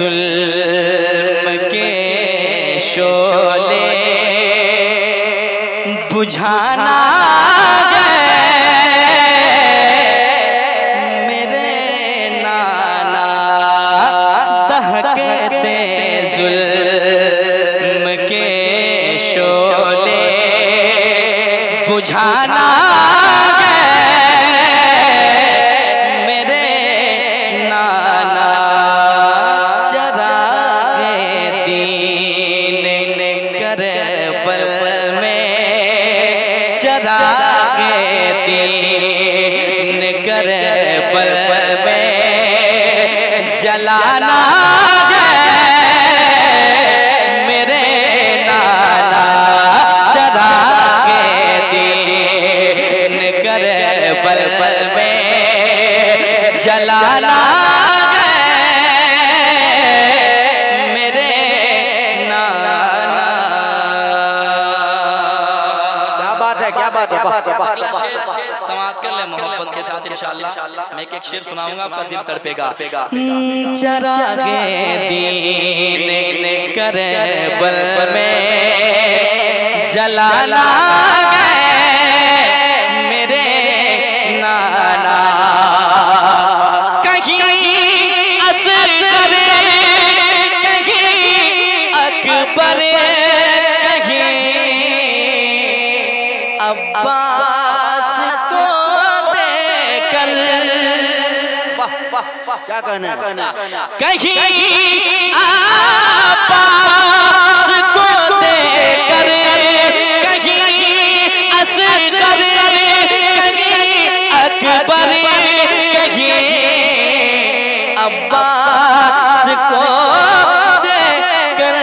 जुल्म के शोले बुझाना बुझाना गए मेरे नाना चरागे दीन करबल में चरागे दीन करबल में जलाना जलाना गए मेरे नाना। क्या बात है, क्या बात है। अगला शेर समाप्त कर ले मोहब्बत के साथ इंशाअल्लाह। मैं एक शेर सुनाऊंगा, आपका दिल तड़पेगा। चरागे दीन करबल में जलाना गए मेरे नाना। क्या कहना है, कहीं आपास को देकर कहीं असगर कहीं अकबर कहीं अब्बास को देकर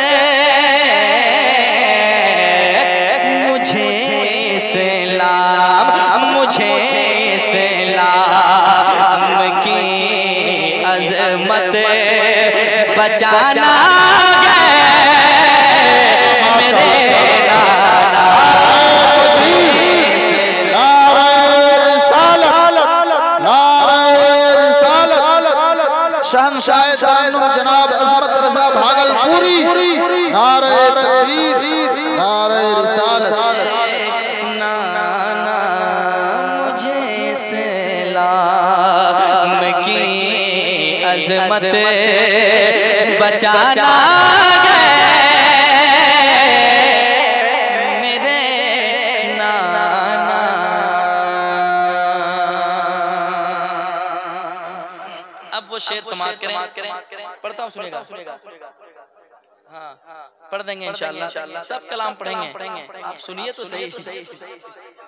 मुझे सलाम, मुझे सलाम की अजमत बचाना गए मेरे नाना। नारे रिसालत, नारे रिसालत, शहंशाह जालम जनाब अजमत रजा भागलपुरी। नारे तकबीर, नारे रिसालत। नाना मुझे सलाम की अजमत बचाना गए मेरे नाना। अब वो शेर समाप्त करें, पढ़ता हूँ सुनेगा। हाँ पढ़ देंगे इंशाअल्लाह, सब कलाम पढ़ेंगे। आप सुनिए तो सही।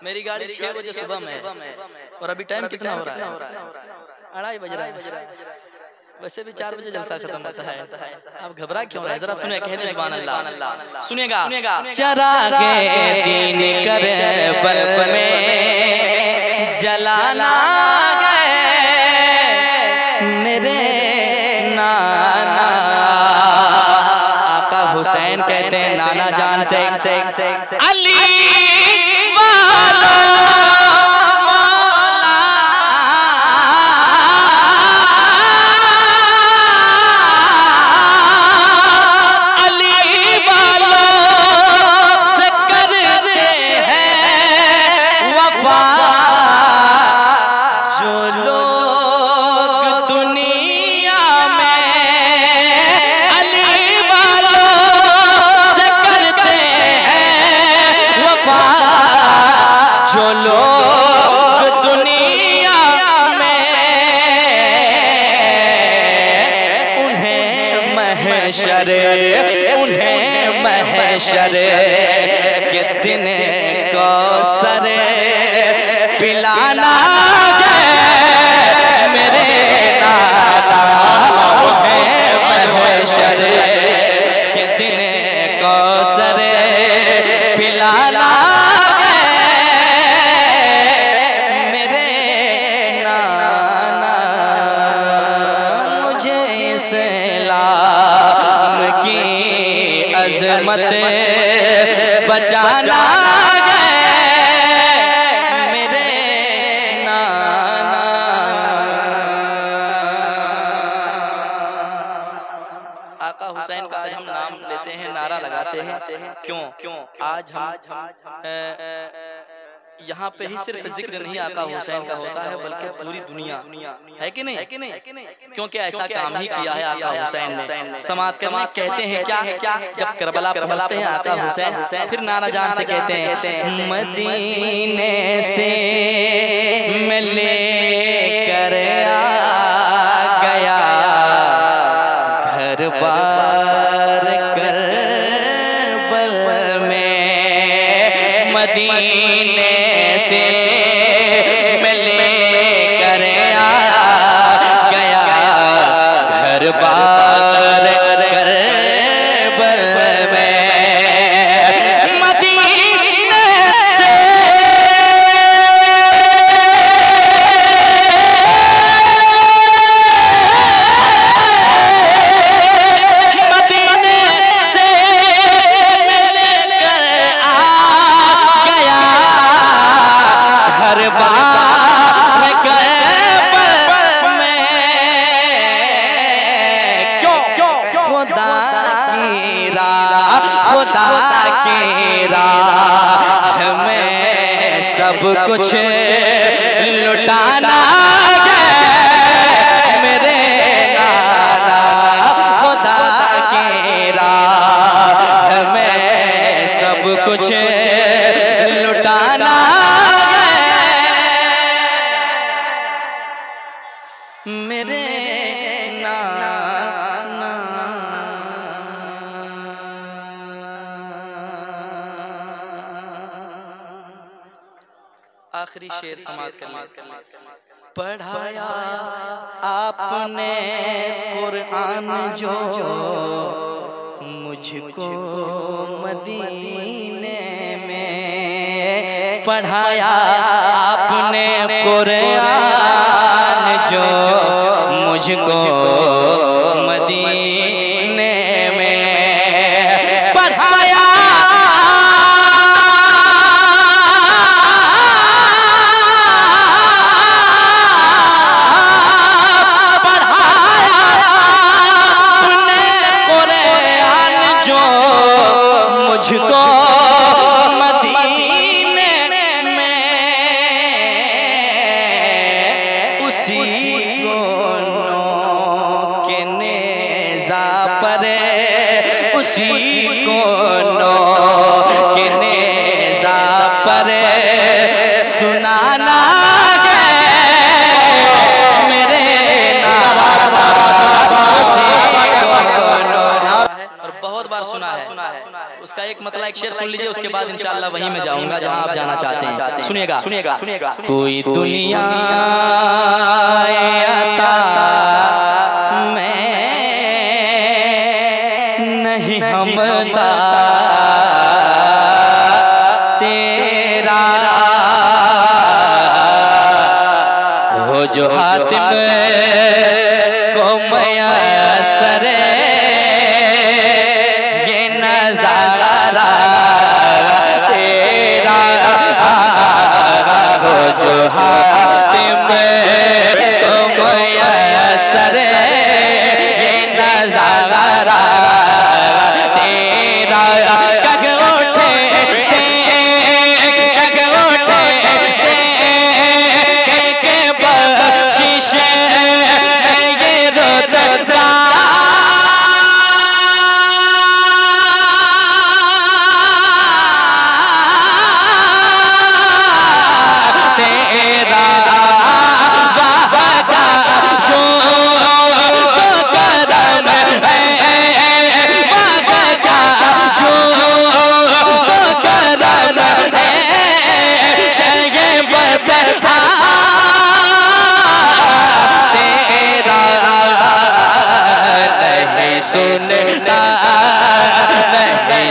मेरी गाड़ी 6 बजे सुबह में है और अभी टाइम कितना हो रहा है? 2:30 बज रहा है। वैसे भी 4 बजे जलसा खत्म होता है। आप घबरा क्यों रहे? जरा सुनिए, कहने सुभान अल्लाह। सुनिएगा, चरागे दीन करबल में जलाना गए मेरे नाना। आका हुसैन कहते हैं नाना जान से अली उन्हें महशर के दिन कौसर पिलाना गए मेरे नाना। उन्हें महशर के दिन कौसर पिलाना गए मेरे नाना। मुझे अजमत बचाना गए मेरे नाना। आका हुसैन का आज हम नाम लेते हैं, नारा लगाते हैं। क्यों? आज हम यहाँ पे ही सिर्फ जिक्र नहीं आका हुसैन का होता है बल्कि पूरी दुनिया है कि नहीं, क्योंकि ऐसा काम ही किया है आका हुसैन ने। समाज करना कहते हैं क्या, जब करबला पहुंचते हैं आका हुसैन फिर नारा जान से कहते हैं मदीने से मिले कर गया घर पार करबल में, मदीने से मिले कर गया घर पार करबल में, मदीने से मिले कर गया घर पार करबल में। क्यों? खुदा की राह, खुदा की राह में सब कुछ लुटाना है मेरे नाना, खुदा की राह में सब कुछ लुटाना है मेरे नाना। आखिरी शेर समाप्त करना। पढ़ाया आपने कुरान जो मुझको मदीने में, पढ़ाया आपने कुरान जो मुझको मदीने में, पढ़ाया आपने कुरान जो मुझको मदीने में, उसी कोनों के नेज़ा पर, उसी कोनों के नेज़ा पर सुनाना है मेरे नाना। और बहुत बार सुना है, उसका एक मतलब एक शेर सुन लीजिए, उसके बाद इंशाल्लाह वहीं में जाऊंगा जहां आप जाना चाहते हैं। सुनिएगा। कोई दुनिया में नहीं हमदा तेरा हो, जो हातिम को मयसर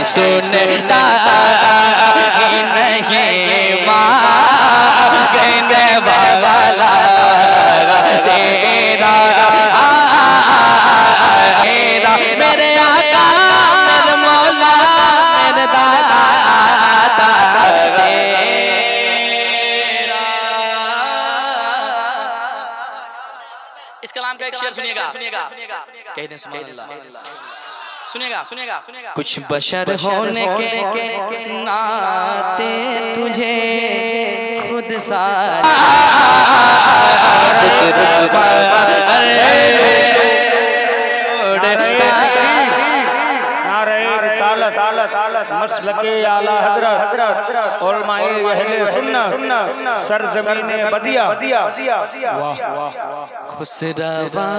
सुनता नहीं मांगने वाला तेरा तेरा मेरे आका मेरे मौला मेरे दाता तेरा। इस कलाम का एक शेर सुनिएगा, कह दें सुभान अल्लाह। सुनेगा सुनेगा सुनेगा। कुछ बशर होने के नाते तुझे खुद सा मसलके आला हजरत उलमाए अहले सुन्नत सरजमीने बदिया। वाह वाह खुसरवा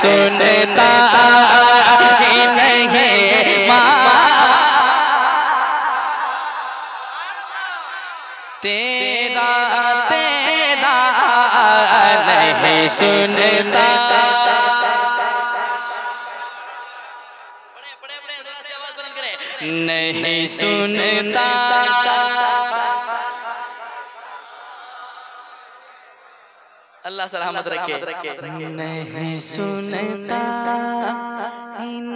सुनता ही नहीं तेरा तेरा नहीं सुनता। बड़े बड़े बड़े जरा से आवाज बुलंद करें। नहीं सुनता अल्लाह सलामत रखे। नहीं सुनता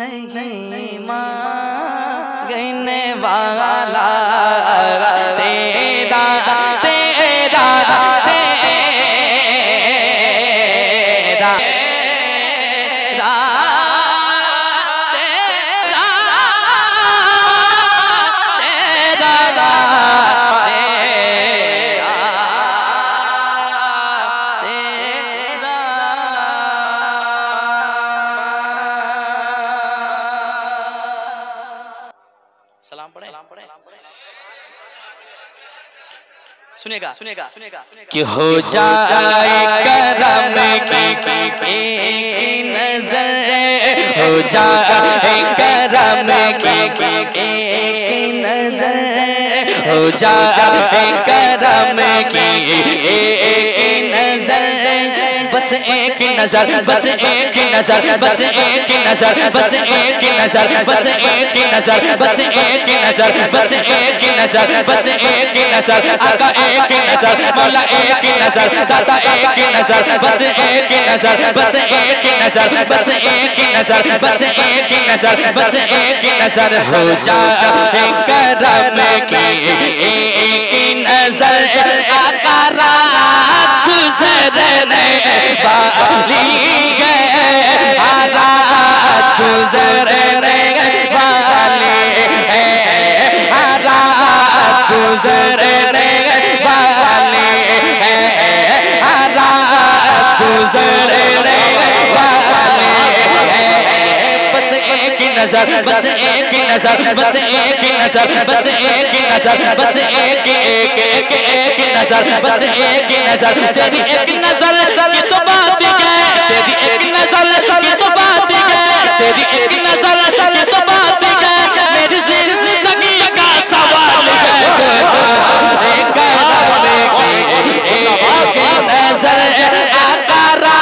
नहीं मांगने वाला तेरा तेरा तेरा तेरा सुनेगा सुनेगा कि हो जाए करम की एक नजर, हो जाए करम की एक नजर, हो जाए करम की एक नजर, बस एक नजर, बस एक नजर, बस एक नजर, बस एक नजर, बस एक नजर, बस एक नजर, बस एक नजर, बस एक नजर, आका एक नजर, मौला एक नजर, दाता एक नजर, बस एक नजर, बस एक नजर, बस एक नजर, बस एक नजर, बस एक नजर, हो जाए करम की एक नजर, आका रात गुजरने वाली है, रात गुजरने वाली है, रात गुजरने वाली है, रात गुजरने वाली है, बस एक नजर, बस एक नजर, बस एक नजर, बस एक नजर, बस एक एक एक एक नजर, बस एक नजर, तेरी एक नजर की तो बात है, तेरी एक नजर की तो बात है, तेरी एक नजर की तो बात है, मेरी जिंदगी का सवाल है, नजर आकारा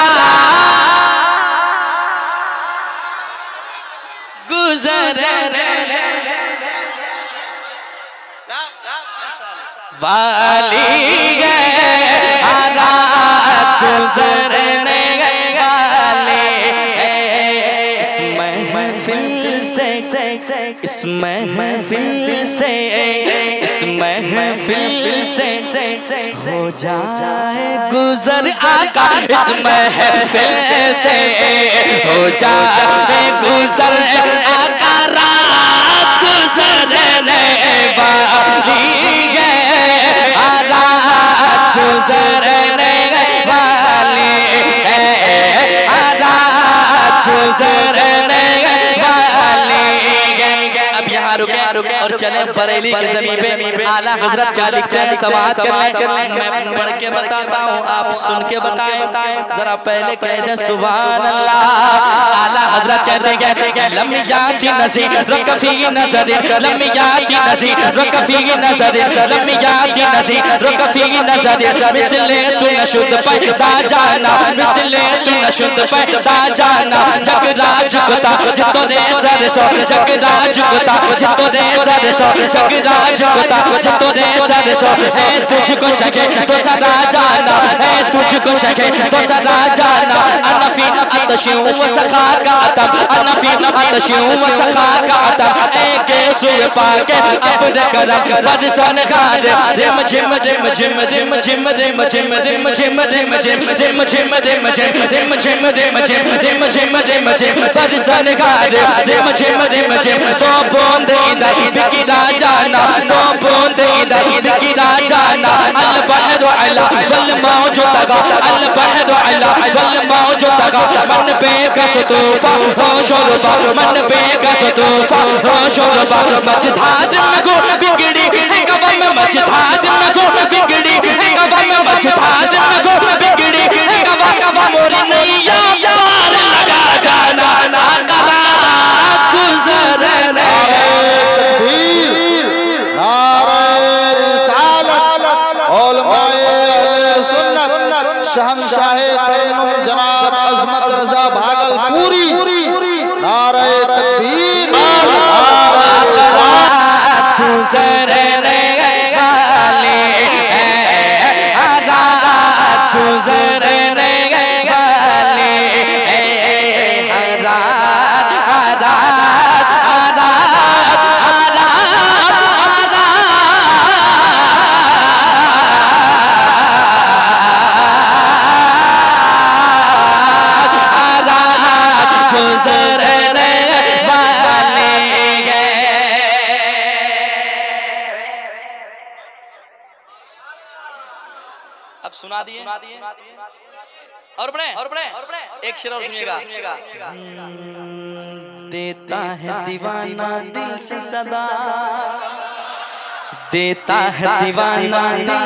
गुजरने वाली है, रात गुजरने वाली है। इस महफिल से, इस महफिल से, इस महफिल से हो जाए गुजर आका, इस महफिल से हो जाए गुजर आका, रात गुजरने वाली गुजरने वाली है, रात गुजरने वाली है। अब यहाँ रुके और चले बरेली की ज़मीन पे। आला हजरत क्या लिखते हैं समाअत करने, मैं पढ़ के बताता हूँ, आप सुन के बताएं। जरा पहले कह दें सुभान अल्लाह। आला हजरत कहते हैं लम्मी जाती नज़ीर रकफ़ी नज़रीर, लम्मी जाती नज़ीर रकफ़ी नज़रीर, लम्मी जाती नज़ीर रकफ़ी नज़रीर, मिसले तू नशुद पैदा जाना, मिसले तू नशुद पैदा जाना, जगराज बता जितो दे सर सो, जगराज बता जितो दे सर जनाब अजमत रजा भागल पूरी नारे तकबीर दिए और बढ़े एक शेर और सुनिएगा। देता है दीवाना दिल से सदा देता है दीवाना दिल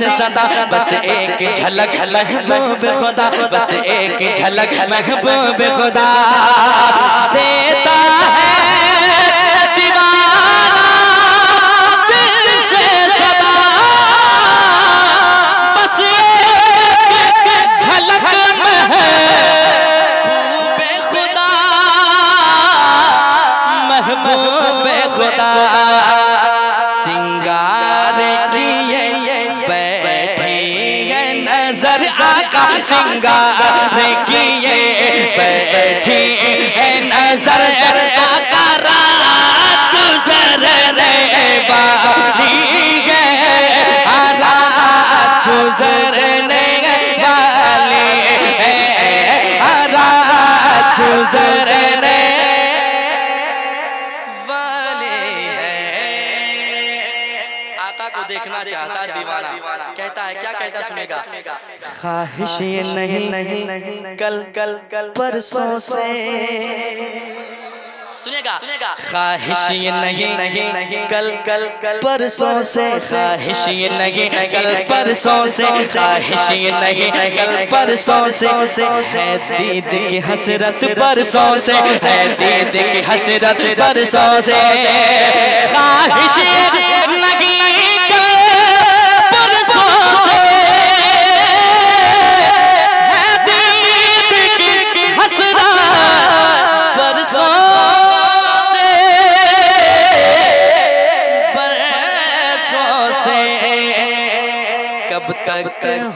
से सदा। बस एक झलक महबूब खुदा, बस एक झलक महबूब खुदा। देता है सिंगार किए बैठी है नजर आका। रात गुजरने वाली है, रात गुजरने वाली है, रात गुजरने वाली है। आका को देखना चाहता दीवाना कहता है, क्या कहता सुनेगा। ख्वाहिश ये नहीं कल परसों से सुनेगा। ख्वाहिश ये नहीं कल परसों से, ख्वाहिश ये नहीं कल परसों से, ख्वाहिश ये नहीं कल परसों से। है दीद की हसरत परसों से, है दीद की हसरत परसों से। ख्वाहिश नहीं तक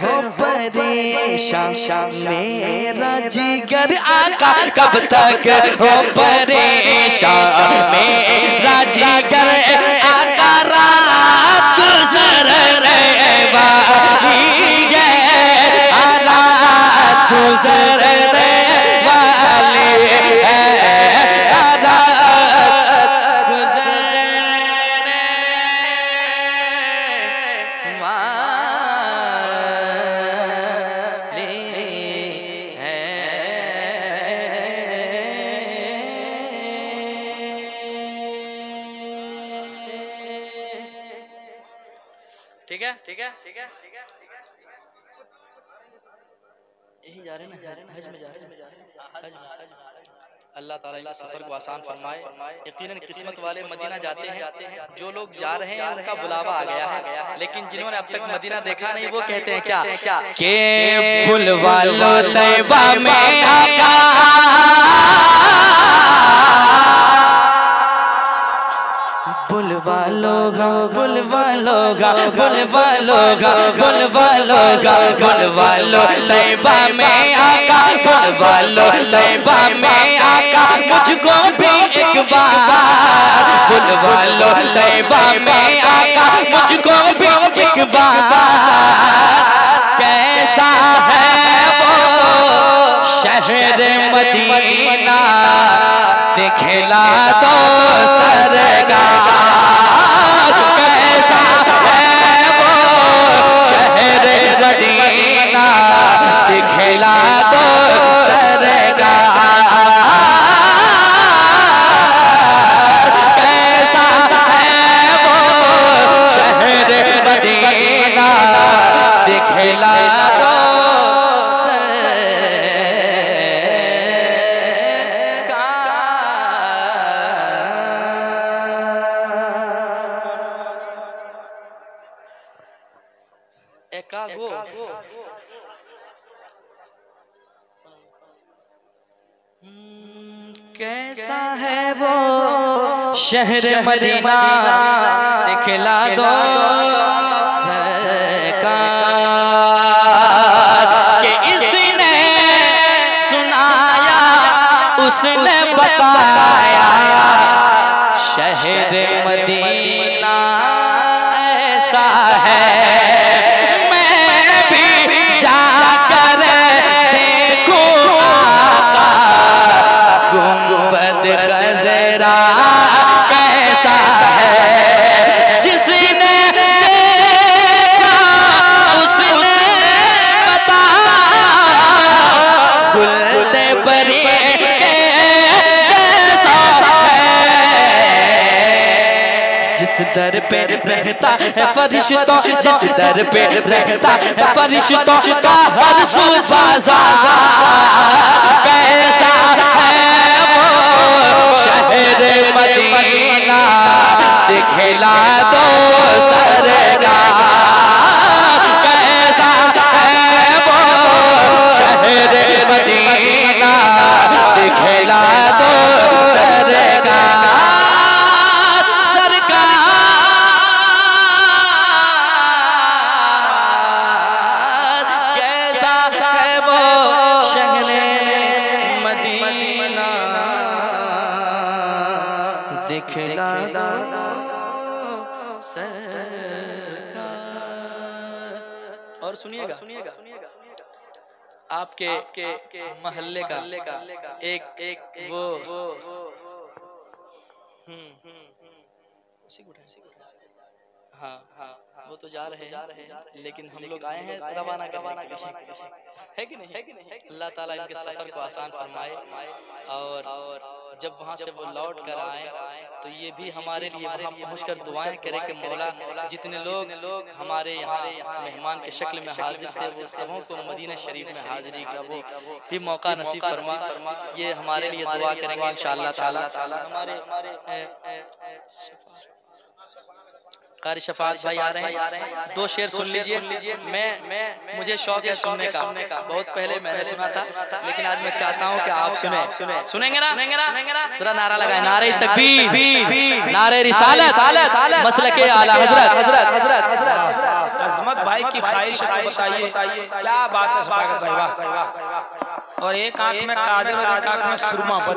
हो परेशान मेरा जिगर आका, कब तक हो परेशान मेरा जिगर आका। रात गुजर वाली है, रात गुजरने वाली है, रात गुजरने अल्लाह ताला इस सफर को आसान फरमाए। यकीनन किस्मत वाले मदीना जाते हैं। जो लोग जा रहे हैं उनका बुलावा आ गया है, लेकिन जिन्होंने अब तक मदीना देखा नहीं वो कहते हैं क्या के बुलवा लो तैबा में आका। बुलवालोगा बुलवालोगा बुलवालोगा बुलवालोगा बुलवालो तैबा में आका बुलवालो तैबा में आका मुझको भी एक बार बुलवालो तैबा में आका मुझको भी एक बार। कैसा है वो शहर मदीना दिखला दो सरकार। कैसा है वो शहर मदीना दिखला दो सरकार। कैसा है वो शहर मदीना दिखला दो शहर मदीना दिखला दो सरकार। कि इसने सुनाया उसने बताया शहर मदीना ऐसा है। मैं भी जाकर देखूं आका गुंबद ग़ज़रा है। जिसने देखा उसने बताया गुलते परी जैसा है। जिस दर पे रहता है फरिश्तों जिस दर पे रहता है फरिश्तों का हर सू बाजार। कैसा है वो शहर मदीना दिखला दो सरकार। कैसा है वो शहर मदीना दिखला दो सरकार। सरकार कैसा है वो शहर मदीना दिखला दो सरकार। और सुनिएगा सुनिएगा आपके महल्ले का एक एक वो हाँ वो तो जा रहे हैं लेकिन हम लोग आए हैं रवाना है कि नहीं। अल्लाह ताला इनके सफर को आसान फरमाए और जब वहाँ से वो लौट कर आए तो ये भी हमारे लिए वहाँ पहुँच कर दुआएँ करें कि मौला जितने लोग हमारे यहाँ मेहमान के शक्ल में हाजिर थे वो सबों को मदीना शरीफ में हाजिरी का वो भी मौका नसीब फरमा। ये हमारे लिए दुआ करेंगे इंशाअल्लाह ताला। हमारे कारी शफाअत भाई आ रहे हैं, दो शेर सुन लीजिए। मैं मुझे शौक है सुनने का, बहुत पहले मैंने सुना था लेकिन आज मैं चाहता हूँ कि आप सुने। सुनेंगे ना? जरा नारा लगाए, नारे तकबीर, नारे रिसालत, मसलके आला हजरत। अजमत भाई की ख्वाहिश तो बताइए, क्या बात है। और एक आंख में काजल और एक आंख में सुरमा।